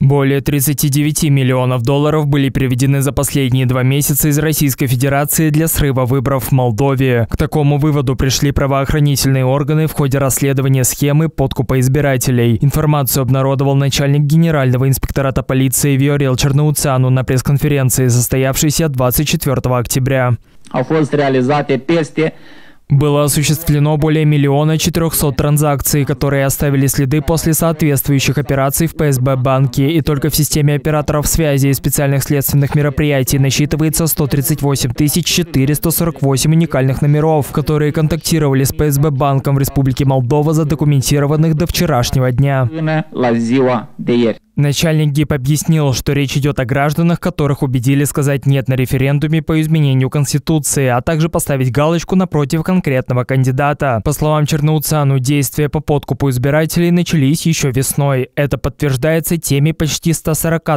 Более 39 миллионов долларов были переведены за последние 2 месяца из Российской Федерации для срыва выборов в Молдове. К такому выводу пришли правоохранительные органы в ходе расследования схемы подкупа избирателей. Информацию обнародовал начальник Генерального инспектората полиции Виорел Чернауцану на пресс-конференции, состоявшейся 24 октября. Было осуществлено более 1 400 000 транзакций, которые оставили следы после соответствующих операций в ПСБ-банке, и только в системе операторов связи и специальных следственных мероприятий насчитывается 138 448 уникальных номеров, которые контактировали с ПСБ-банком в Республике Молдова, задокументированных до вчерашнего дня. Начальник ГИП объяснил, что речь идет о гражданах, которых убедили сказать «нет» на референдуме по изменению Конституции, а также поставить галочку напротив конкретного кандидата. По словам Чернауцану, действия по подкупу избирателей начались еще весной. Это подтверждается теми почти 140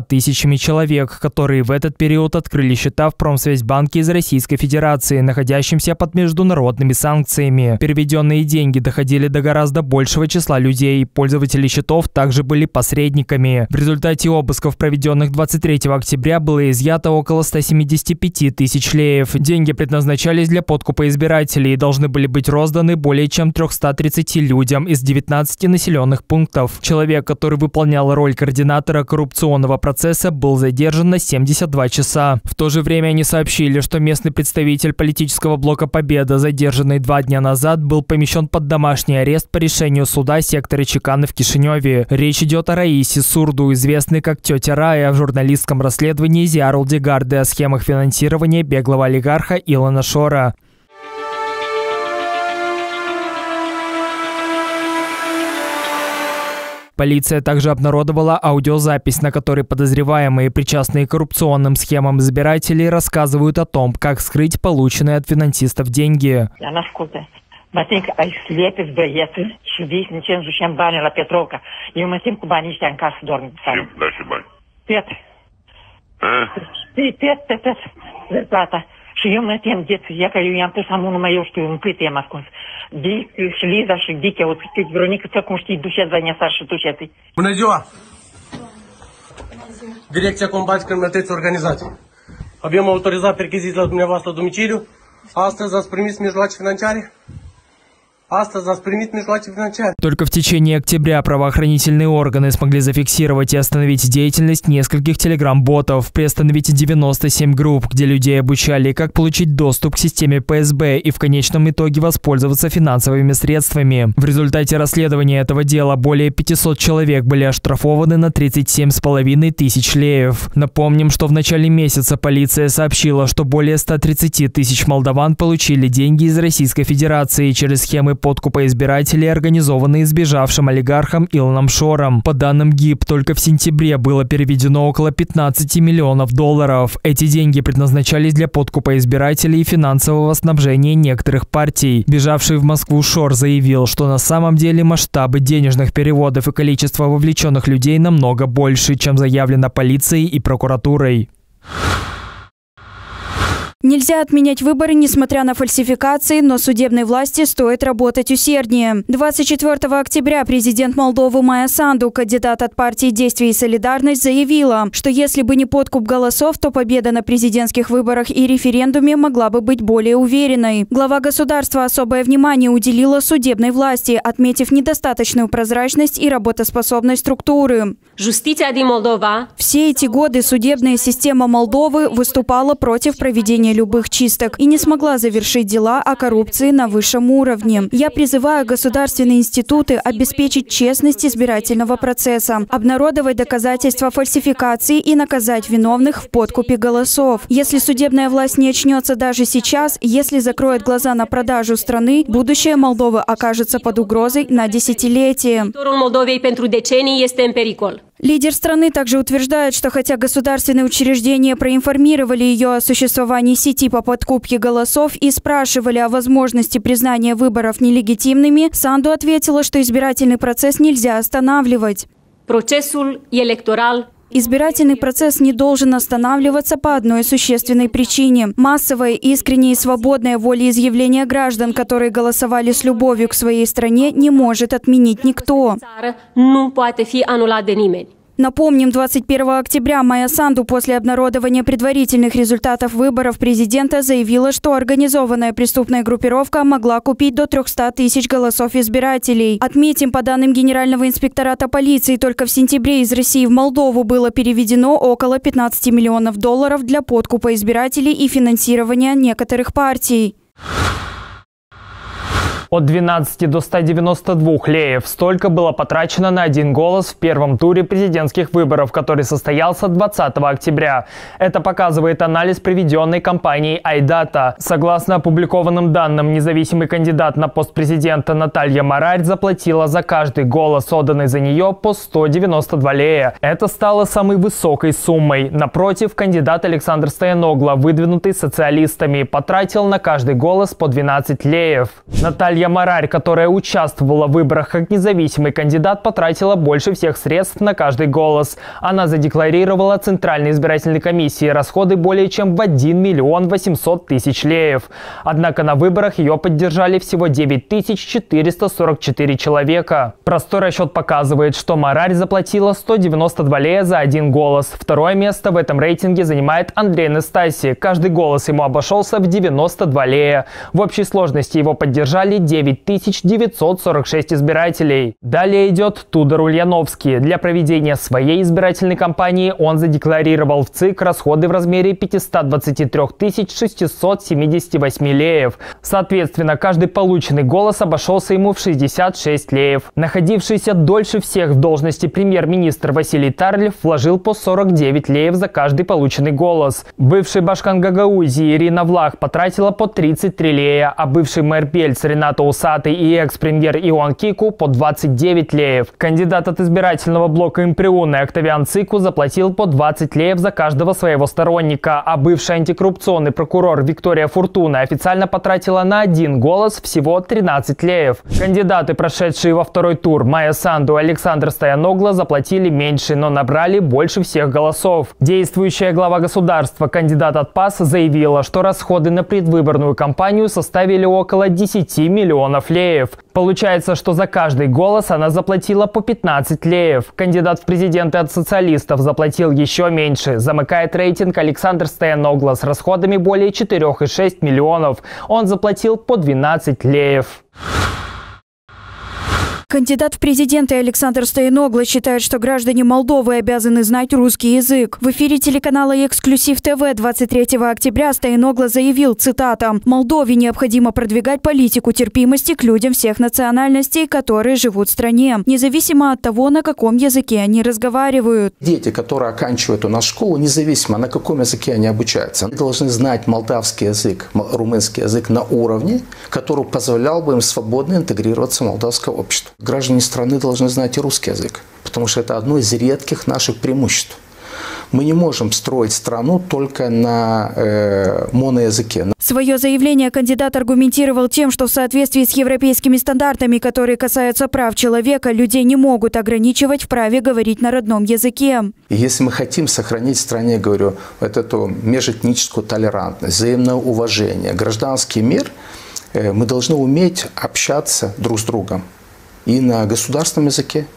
000 человек, которые в этот период открыли счета в Промсвязьбанке из Российской Федерации, находящимся под международными санкциями. Переведенные деньги доходили до гораздо большего числа людей. Пользователи счетов также были посредниками. В результате обысков, проведенных 23 октября, было изъято около 175 000 леев. Деньги предназначались для подкупа избирателей и должны были быть розданы более чем 330 людям из 19 населенных пунктов. Человек, который выполнял роль координатора коррупционного процесса, был задержан на 72 часа. В то же время они сообщили, что местный представитель политического блока «Победа», задержанный 2 дня назад, был помещен под домашний арест по решению суда сектора Чеканы в Кишиневе. Речь идет о Раисе Сурду, известный как тетя Рая, в журналистском расследовании Зиарал Дегарды о схемах финансирования беглого олигарха Илона Шора. Полиция также обнародовала аудиозапись, на которой подозреваемые, причастные к коррупционным схемам избирателей, рассказывают о том, как скрыть полученные от финансистов деньги. Bună ziua! Direcția Combați Criminalității Organizate. Avem autorizat percheziții la dumneavoastră domiciliu. Astăzi ați primit mijloace financiare? Только в течение октября правоохранительные органы смогли зафиксировать и остановить деятельность нескольких телеграм-ботов, приостановить 97 групп, где людей обучали, как получить доступ к системе ПСБ и в конечном итоге воспользоваться финансовыми средствами. В результате расследования этого дела более 500 человек были оштрафованы на 37 500 леев. Напомним, что в начале месяца полиция сообщила, что более 130 000 молдаван получили деньги из Российской Федерации через схемы подкупа избирателей, организованные сбежавшим олигархом Илоном Шором. По данным ГИБ, только в сентябре было переведено около 15 миллионов долларов. Эти деньги предназначались для подкупа избирателей и финансового снабжения некоторых партий. Бежавший в Москву Шор заявил, что на самом деле масштабы денежных переводов и количество вовлеченных людей намного больше, чем заявлено полицией и прокуратурой. Нельзя отменять выборы, несмотря на фальсификации, но судебной власти стоит работать усерднее. 24 октября президент Молдовы Майя Санду, кандидат от партии «Действие и солидарность», заявила, что если бы не подкуп голосов, то победа на президентских выборах и референдуме могла бы быть более уверенной. Глава государства особое внимание уделила судебной власти, отметив недостаточную прозрачность и работоспособность структуры. Все эти годы судебная система Молдовы выступала против проведения любых чисток и не смогла завершить дела о коррупции на высшем уровне. Я призываю государственные институты обеспечить честность избирательного процесса, обнародовать доказательства фальсификации и наказать виновных в подкупе голосов. Если судебная власть не очнется даже сейчас, если закроет глаза на продажу страны, будущее Молдовы окажется под угрозой на десятилетие. Лидер страны также утверждает, что хотя государственные учреждения проинформировали ее о существовании сети по подкупке голосов и спрашивали о возможности признания выборов нелегитимными, Санду ответила, что избирательный процесс нельзя останавливать. Избирательный процесс не должен останавливаться по одной существенной причине. Массовое, искреннее и свободное волеизъявление граждан, которые голосовали с любовью к своей стране, не может отменить никто. Напомним, 21 октября Майя Санду после обнародования предварительных результатов выборов президента заявила, что организованная преступная группировка могла купить до 300 тысяч голосов избирателей. Отметим, по данным Генерального инспектората полиции, только в сентябре из России в Молдову было переведено около 15 миллионов долларов для подкупа избирателей и финансирования некоторых партий. От 12 до 192 леев. Столько было потрачено на один голос в первом туре президентских выборов, который состоялся 20 октября. Это показывает анализ, проведенный компанией iData. Согласно опубликованным данным, независимый кандидат на пост президента Наталья Морарь заплатила за каждый голос, отданный за нее, по 192 лея. Это стало самой высокой суммой. Напротив, кандидат Александр Стояногло, выдвинутый социалистами, потратил на каждый голос по 12 леев. Наталья Морарь, которая участвовала в выборах как независимый кандидат, потратила больше всех средств на каждый голос. Она задекларировала Центральной избирательной комиссии расходы более чем в 1 миллион 800 тысяч леев. Однако на выборах ее поддержали всего 9444 человека. Простой расчет показывает, что Морарь заплатила 192 лея за один голос. Второе место в этом рейтинге занимает Андрей Нэстасе. Каждый голос ему обошелся в 92 лея. В общей сложности его поддержали 9946 избирателей. Далее идет Тудор Ульяновский. Для проведения своей избирательной кампании он задекларировал в ЦИК расходы в размере 523 678 леев. Соответственно, каждый полученный голос обошелся ему в 66 леев. Находившийся дольше всех в должности премьер-министр Василий Тарлев вложил по 49 леев за каждый полученный голос. Бывший башкан Гагаузии Ирина Влах потратила по 33 лея, а бывший мэр Бельца Ренату Усатый и экс-премьер Ион Кику по 29 леев. Кандидат от избирательного блока Имприуны Октавиан Цыку заплатил по 20 леев за каждого своего сторонника, а бывший антикоррупционный прокурор Виктория Фуртуна официально потратила на один голос всего 13 леев. Кандидаты, прошедшие во второй тур, Майя Санду и Александр Стояногло, заплатили меньше, но набрали больше всех голосов. Действующая глава государства, кандидат от ПАС, заявила, что расходы на предвыборную кампанию составили около 10 миллионов леев. Получается, что за каждый голос она заплатила по 15 леев. Кандидат в президенты от социалистов заплатил еще меньше. Замыкает рейтинг Александр Стояногло с расходами более 4,6 миллионов. Он заплатил по 12 леев. Кандидат в президенты Александр Стояногло считает, что граждане Молдовы обязаны знать русский язык. В эфире телеканала «Эксклюзив ТВ» 23 октября Стояногло заявил, цитата, «Молдове необходимо продвигать политику терпимости к людям всех национальностей, которые живут в стране, независимо от того, на каком языке они разговаривают». Дети, которые оканчивают у нас школу, независимо на каком языке они обучаются, они должны знать молдавский язык, румынский язык на уровне, который позволял бы им свободно интегрироваться в молдавское общество. Граждане страны должны знать и русский язык, потому что это одно из редких наших преимуществ. Мы не можем строить страну только на моноязыке. Свое заявление кандидат аргументировал тем, что в соответствии с европейскими стандартами, которые касаются прав человека, людей не могут ограничивать в праве говорить на родном языке. И если мы хотим сохранить в стране, говорю, вот эту межэтническую толерантность, взаимное уважение, гражданский мир, мы должны уметь общаться друг с другом. И на государственном языке,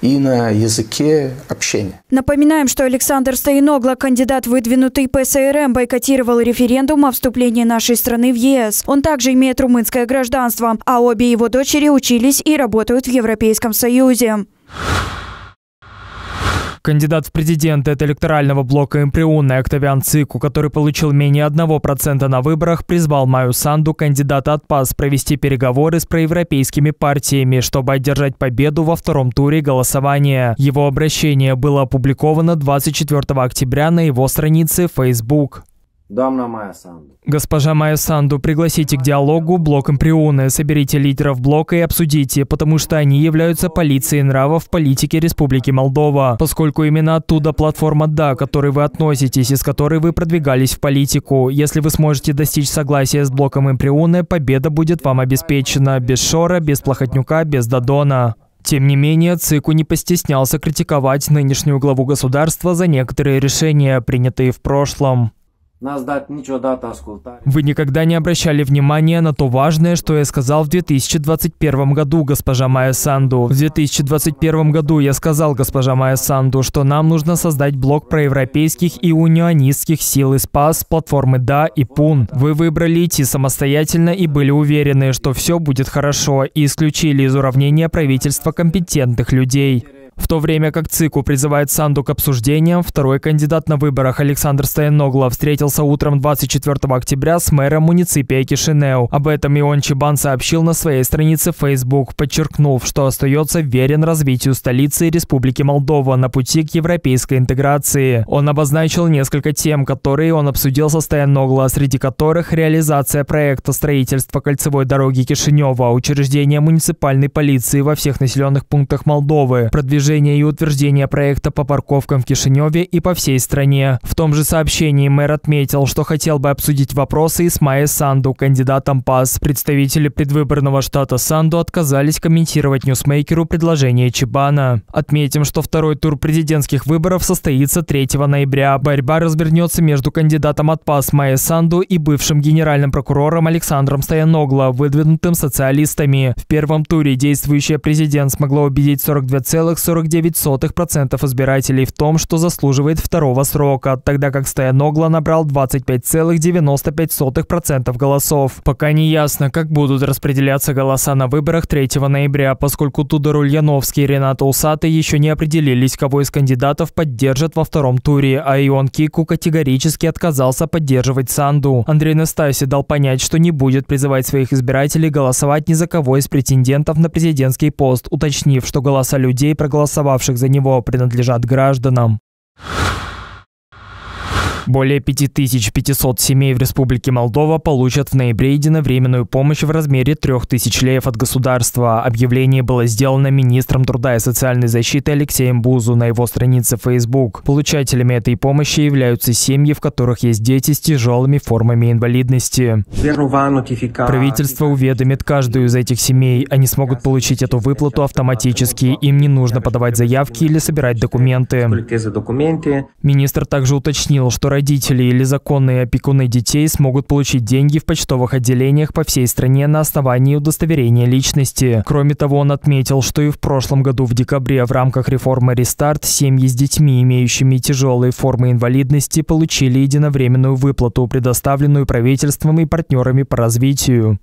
и на языке общения. Напоминаем, что Александр Стояногло, кандидат, выдвинутый ПСРМ, бойкотировал референдум о вступлении нашей страны в ЕС. Он также имеет румынское гражданство, а обе его дочери учились и работают в Европейском Союзе. Кандидат в президенты от электорального блока Имприуны Октавиан Цыку, который получил менее 1% на выборах, призвал Майю Санду, кандидата от ПАС, провести переговоры с проевропейскими партиями, чтобы одержать победу во втором туре голосования. Его обращение было опубликовано 24 октября на его странице Facebook. Госпожа Майя Санду, пригласите к диалогу блок Имприуны, соберите лидеров блока и обсудите, потому что они являются полицией нравов в политике Республики Молдова, поскольку именно оттуда платформа «Да», к которой вы относитесь и с которой вы продвигались в политику. Если вы сможете достичь согласия с блоком Имприуны, победа будет вам обеспечена. Без Шора, без Плохотнюка, без Дадона. Тем не менее, Цыку не постеснялся критиковать нынешнюю главу государства за некоторые решения, принятые в прошлом. Вы никогда не обращали внимания на то важное, что я сказал в 2021 году, госпожа Майя Санду. В 2021 году я сказал, госпожа Майя Санду, что нам нужно создать блок проевропейских и унионистских сил из ПАС, платформы «Да» и «Пун». Вы выбрали идти самостоятельно и были уверены, что все будет хорошо, и исключили из уравнения правительства компетентных людей. В то время как Цыку призывает Санду к обсуждениям, второй кандидат на выборах Александр Стояногло встретился утром 24 октября с мэром муниципия Кишинеу. Об этом Ион Чебан сообщил на своей странице в Facebook, подчеркнув, что остается верен развитию столицы Республики Молдова на пути к европейской интеграции. Он обозначил несколько тем, которые он обсудил со Стояногло, среди которых реализация проекта строительства кольцевой дороги Кишинева, учреждение муниципальной полиции во всех населенных пунктах Молдовы, продвижение и утверждение проекта по парковкам в Кишиневе и по всей стране. В том же сообщении мэр отметил, что хотел бы обсудить вопросы и с Майей Санду, кандидатом ПАС. Представители предвыборного штата Санду отказались комментировать ньюсмейкеру предложение Чебана. Отметим, что второй тур президентских выборов состоится 3 ноября. Борьба развернется между кандидатом от ПАС Майей Санду и бывшим генеральным прокурором Александром Стояногло, выдвинутым социалистами. В первом туре действующая президент смогла убедить 42,49% избирателей в том, что заслуживает второго срока, тогда как Стояногло набрал 25,95% голосов. Пока не ясно, как будут распределяться голоса на выборах 3 ноября, поскольку Тудор Ульяновский и Ренату Усатый еще не определились, кого из кандидатов поддержат во втором туре, а Ион Кику категорически отказался поддерживать Санду. Андрей Нэстасе дал понять, что не будет призывать своих избирателей голосовать ни за кого из претендентов на президентский пост, уточнив, что голоса людей, проголосовавших за него, принадлежат гражданам. Более 5500 семей в Республике Молдова получат в ноябре единовременную помощь в размере 3000 леев от государства. Объявление было сделано министром труда и социальной защиты Алексеем Бузу на его странице Facebook. Получателями этой помощи являются семьи, в которых есть дети с тяжелыми формами инвалидности. Правительство уведомит каждую из этих семей. Они смогут получить эту выплату автоматически. Им не нужно подавать заявки или собирать документы. Министр также уточнил, что родители или законные опекуны детей смогут получить деньги в почтовых отделениях по всей стране на основании удостоверения личности. Кроме того, он отметил, что и в прошлом году в декабре в рамках реформы «Рестарт» семьи с детьми, имеющими тяжелые формы инвалидности, получили единовременную выплату, предоставленную правительством и партнерами по развитию.